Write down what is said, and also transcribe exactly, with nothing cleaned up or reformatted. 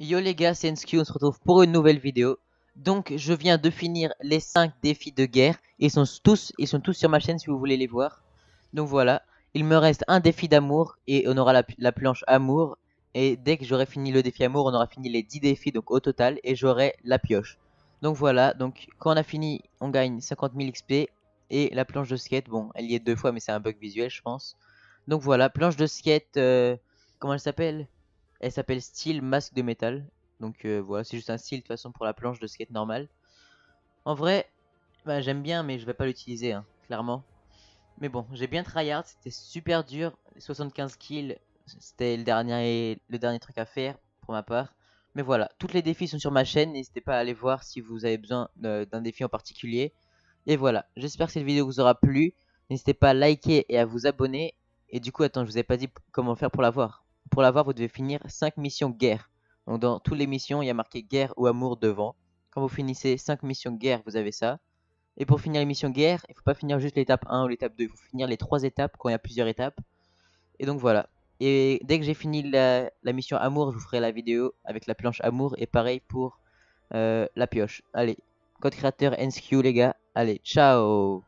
Yo les gars, c'est Endskew, on se retrouve pour une nouvelle vidéo. Donc je viens de finir les cinq défis de guerre. Ils sont tous, ils sont tous sur ma chaîne si vous voulez les voir. Donc voilà, il me reste un défi d'amour et on aura la, la planche amour. Et dès que j'aurai fini le défi amour, on aura fini les dix défis donc au total et j'aurai la pioche. Donc voilà, donc quand on a fini, on gagne cinquante mille X P et la planche de skate, bon elle y est deux fois mais c'est un bug visuel je pense. Donc voilà, planche de skate, euh, comment elle s'appelle ? Elle s'appelle style masque de métal. Donc euh, voilà, c'est juste un style de toute façon pour la planche de skate normale. En vrai, bah, j'aime bien mais je vais pas l'utiliser hein, clairement. Mais bon, j'ai bien tryhard, c'était super dur. soixante-quinze kills, c'était le dernier, le dernier truc à faire pour ma part. Mais voilà, tous les défis sont sur ma chaîne. N'hésitez pas à aller voir si vous avez besoin d'un défi en particulier. Et voilà, j'espère que cette vidéo vous aura plu. N'hésitez pas à liker et à vous abonner. Et du coup, attends, je vous ai pas dit comment faire pour l'avoir. Pour l'avoir, vous devez finir cinq missions guerre. Donc dans toutes les missions, il y a marqué guerre ou amour devant. Quand vous finissez cinq missions guerre, vous avez ça. Et pour finir les missions guerre, il ne faut pas finir juste l'étape un ou l'étape deux. Il faut finir les trois étapes quand il y a plusieurs étapes. Et donc voilà. Et dès que j'ai fini la, la mission amour, je vous ferai la vidéo avec la planche amour. Et pareil pour euh, la pioche. Allez, code créateur Endskew les gars. Allez, ciao!